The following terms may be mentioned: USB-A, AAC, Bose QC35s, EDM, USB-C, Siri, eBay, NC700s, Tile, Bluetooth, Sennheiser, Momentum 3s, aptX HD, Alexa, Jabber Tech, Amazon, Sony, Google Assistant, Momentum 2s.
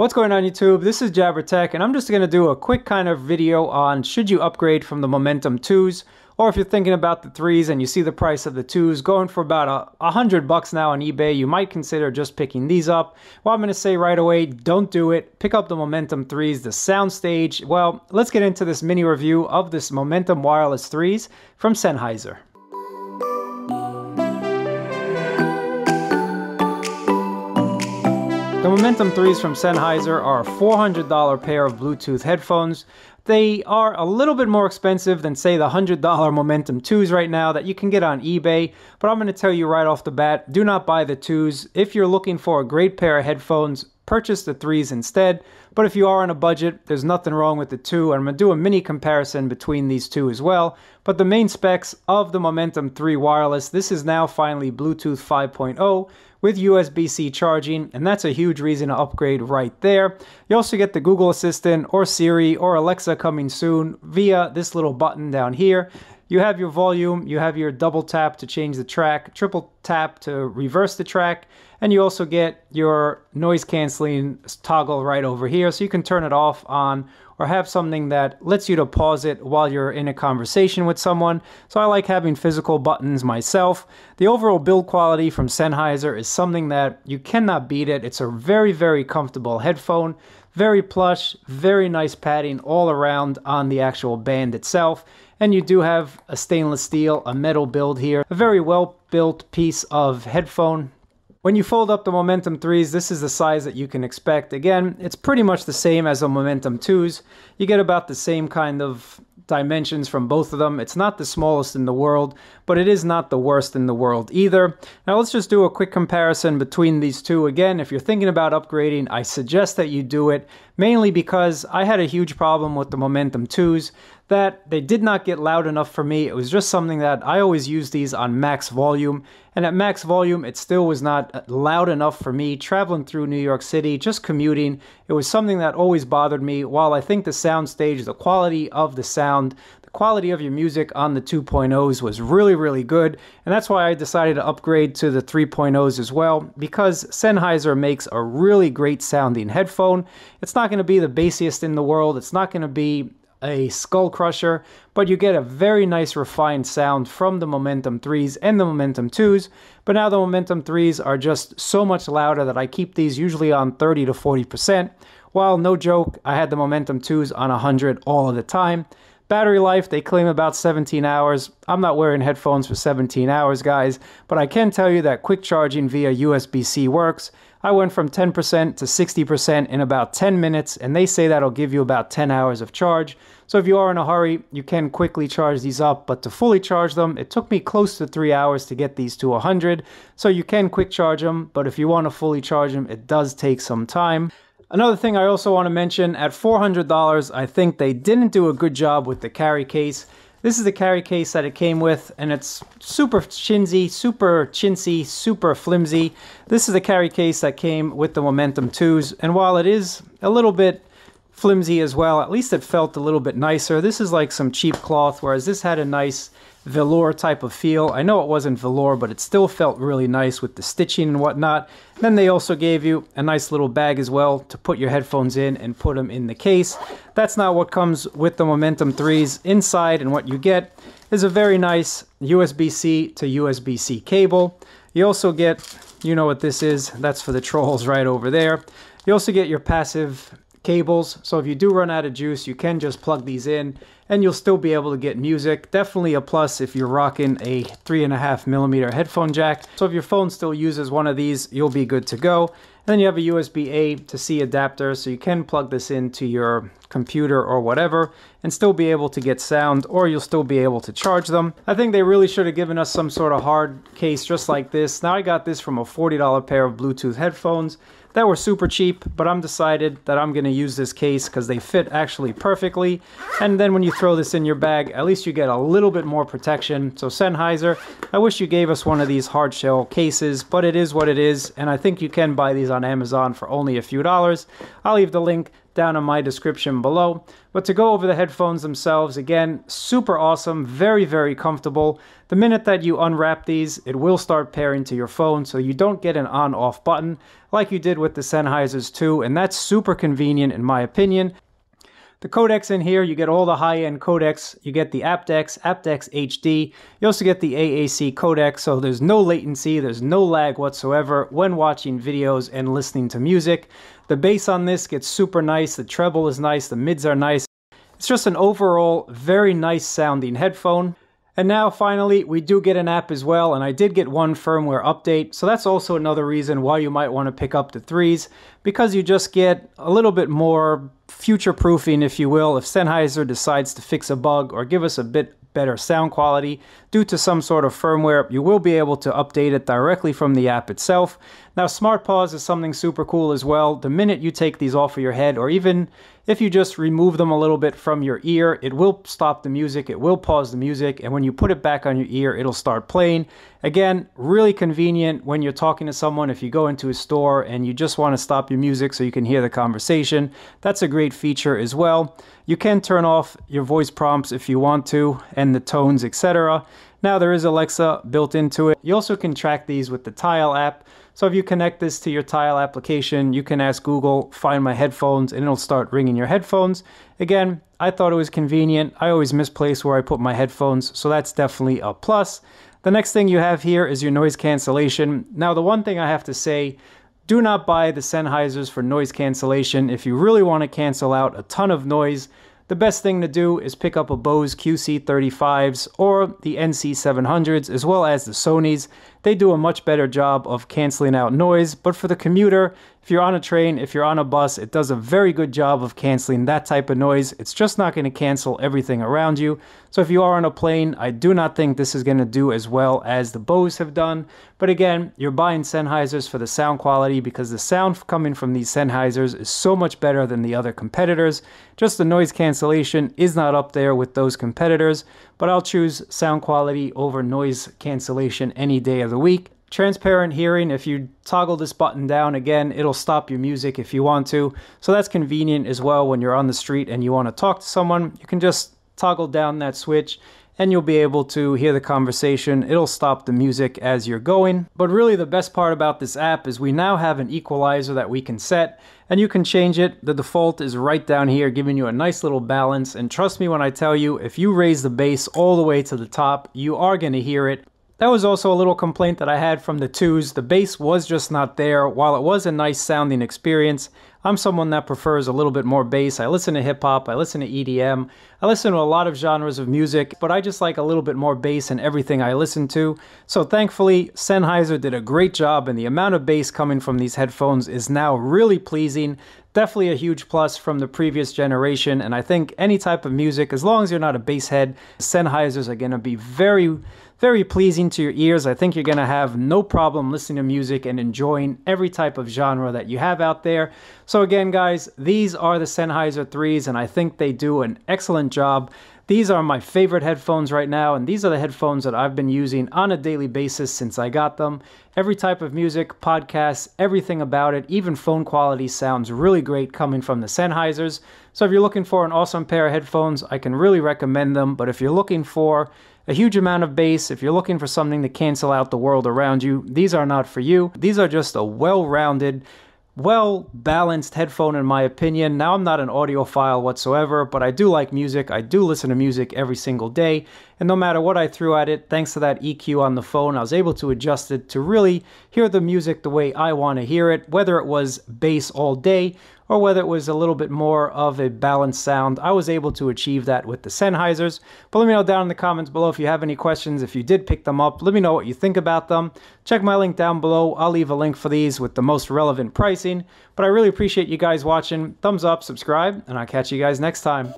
What's going on YouTube? This is Jabber Tech and I'm just going to do a quick kind of video on should you upgrade from the Momentum 2s, or if you're thinking about the 3s and you see the price of the 2s going for about $100 now on eBay, you might consider just picking these up. Well, I'm going to say right away, don't do it. Pick up the Momentum 3s, the soundstage. Well, let's get into this mini review of this Momentum Wireless 3s from Sennheiser. The Momentum 3s from Sennheiser are a $400 pair of Bluetooth headphones. They are a little bit more expensive than, say, the $100 Momentum 2s right now that you can get on eBay, but I'm going to tell you right off the bat, do not buy the 2s. If you're looking for a great pair of headphones, purchase the 3s instead. But if you are on a budget, there's nothing wrong with the 2, and I'm going to do a mini comparison between these two as well. But the main specs of the Momentum 3 Wireless, this is now finally Bluetooth 5.0 with USB-C charging, and that's a huge reason to upgrade right there. You also get the Google Assistant or Siri or Alexa coming soon via this little button down here. You have your volume, you have your double tap to change the track, triple tap to reverse the track, and you also get your noise canceling toggle right over here, so you can turn it off on or have something that lets you to pause it while you're in a conversation with someone. So I like having physical buttons myself. The overall build quality from Sennheiser is something that you cannot beat it. It's a very, very comfortable headphone. Very plush, very nice padding all around on the actual band itself. And you do have a stainless steel, a metal build here. A very well-built piece of headphone. When you fold up the Momentum 3s, this is the size that you can expect. Again, it's pretty much the same as the Momentum 2s. You get about the same kind of dimensions from both of them. It's not the smallest in the world, but it is not the worst in the world either. Now let's just do a quick comparison between these two. Again, if you're thinking about upgrading, I suggest that you do it, mainly because I had a huge problem with the Momentum 2s that they did not get loud enough for me. It was just something that I always use these on max volume, and at max volume it still was not loud enough for me traveling through New York City, just commuting. It was something that always bothered me, while I think the soundstage, the quality of the sound, the quality of your music on the 2.0s was really, really good, and that's why I decided to upgrade to the 3.0s as well, because Sennheiser makes a really great sounding headphone. It's not going to be the bassiest in the world, it's not going to be a skull crusher, but you get a very nice refined sound from the Momentum 3s and the Momentum 2s. But now the Momentum 3s are just so much louder that I keep these usually on 30 to 40%, while no joke, I had the Momentum 2s on 100 all of the time. Battery life, they claim about 17 hours. I'm not wearing headphones for 17 hours, guys, but I can tell you that quick charging via USB-C works. I went from 10% to 60% in about 10 minutes, and they say that'll give you about 10 hours of charge. So if you are in a hurry, you can quickly charge these up, but to fully charge them, it took me close to 3 hours to get these to 100. So you can quick charge them, but if you want to fully charge them, it does take some time. Another thing I also want to mention, at $400, I think they didn't do a good job with the carry case. This is the carry case that it came with, and it's super chintzy, super chintzy, super flimsy. This is the carry case that came with the Momentum 2s, and while it is a little bit flimsy as well, at least it felt a little bit nicer. This is like some cheap cloth, whereas this had a nice velour type of feel. I know it wasn't velour, but it still felt really nice with the stitching and whatnot. And then they also gave you a nice little bag as well to put your headphones in and put them in the case. That's not what comes with the Momentum 3s. Inside, and what you get is a very nice USB-C to USB-C cable. You also get, you know what this is, that's for the trolls right over there. You also get your passive cables, so if you do run out of juice, you can just plug these in and you'll still be able to get music. Definitely a plus if you're rocking a 3.5mm headphone jack. So if your phone still uses one of these, you'll be good to go. And then you have a USB-A to C adapter, so you can plug this into your computer or whatever and still be able to get sound, or you'll still be able to charge them. I think they really should have given us some sort of hard case just like this. Now I got this from a $40 pair of Bluetooth headphones that were super cheap, but I'm decided that I'm going to use this case because they fit actually perfectly. And then when you throw this in your bag, at least you get a little bit more protection. So Sennheiser, I wish you gave us one of these hard shell cases, but it is what it is, and I think you can buy these on Amazon for only a few dollars. I'll leave the link down in my description below. But to go over the headphones themselves, again, super awesome, very, very comfortable. The minute that you unwrap these, it will start pairing to your phone, so you don't get an on-off button like you did with the Sennheisers too, and that's super convenient in my opinion. The codecs in here, you get all the high-end codecs. You get the aptX HD. You also get the AAC codec, so there's no latency, there's no lag whatsoever when watching videos and listening to music. The bass on this gets super nice, the treble is nice, the mids are nice. It's just an overall very nice sounding headphone. And now finally, we do get an app as well, and I did get one firmware update, so that's also another reason why you might want to pick up the 3s, because you just get a little bit more future-proofing, if you will, if Sennheiser decides to fix a bug or give us a bit better sound quality due to some sort of firmware. You will be able to update it directly from the app itself. Now, smart pause is something super cool as well. The minute you take these off of your head, or even if you just remove them a little bit from your ear, it will stop the music, it will pause the music, and when you put it back on your ear, it'll start playing. Again, really convenient when you're talking to someone, if you go into a store and you just want to stop your music so you can hear the conversation. That's a great feature as well. You can turn off your voice prompts if you want to, and the tones, etc. Now there is Alexa built into it. You also can track these with the Tile app. So if you connect this to your Tile application, you can ask Google, find my headphones, and it'll start ringing your headphones. Again, I thought it was convenient. I always misplace where I put my headphones, so that's definitely a plus. The next thing you have here is your noise cancellation. Now, the one thing I have to say, do not buy the Sennheisers for noise cancellation. If you really want to cancel out a ton of noise, the best thing to do is pick up a Bose QC35s or the NC700s, as well as the Sonys. They do a much better job of canceling out noise, but for the commuter, if you're on a train, if you're on a bus, it does a very good job of canceling that type of noise. It's just not going to cancel everything around you. So if you are on a plane, I do not think this is going to do as well as the Bose have done. But again, you're buying Sennheisers for the sound quality, because the sound coming from these Sennheisers is so much better than the other competitors. Just the noise cancellation is not up there with those competitors, but I'll choose sound quality over noise cancellation any day of the week. Transparent hearing, if you toggle this button down, again, it'll stop your music if you want to. So that's convenient as well when you're on the street and you want to talk to someone. You can just toggle down that switch and you'll be able to hear the conversation. It'll stop the music as you're going. But really the best part about this app is we now have an equalizer that we can set, and you can change it. The default is right down here, giving you a nice little balance. And trust me when I tell you, if you raise the bass all the way to the top, you are going to hear it. That was also a little complaint that I had from the 2s. The bass was just not there. While it was a nice sounding experience, I'm someone that prefers a little bit more bass. I listen to hip hop, I listen to EDM, I listen to a lot of genres of music, but I just like a little bit more bass in everything I listen to. So thankfully, Sennheiser did a great job, and the amount of bass coming from these headphones is now really pleasing. Definitely a huge plus from the previous generation, and I think any type of music, as long as you're not a bass head, Sennheisers are going to be very, very pleasing to your ears. I think you're going to have no problem listening to music and enjoying every type of genre that you have out there. So again, guys, these are the Sennheiser 3s, and I think they do an excellent job. These are my favorite headphones right now, and these are the headphones that I've been using on a daily basis since I got them. Every type of music, podcasts, everything about it, even phone quality sounds really great coming from the Sennheisers. So if you're looking for an awesome pair of headphones, I can really recommend them. But if you're looking for a huge amount of bass, if you're looking for something to cancel out the world around you, these are not for you. These are just a well-rounded, well-balanced headphone in my opinion. Now, I'm not an audiophile whatsoever, but I do like music. I do listen to music every single day, and no matter what I threw at it, thanks to that EQ on the phone, I was able to adjust it to really hear the music the way I want to hear it, whether it was bass all day or whether it was a little bit more of a balanced sound. I was able to achieve that with the Sennheisers. But let me know down in the comments below if you have any questions. If you did pick them up, let me know what you think about them. Check my link down below. I'll leave a link for these with the most relevant pricing. But I really appreciate you guys watching. Thumbs up, subscribe, and I'll catch you guys next time.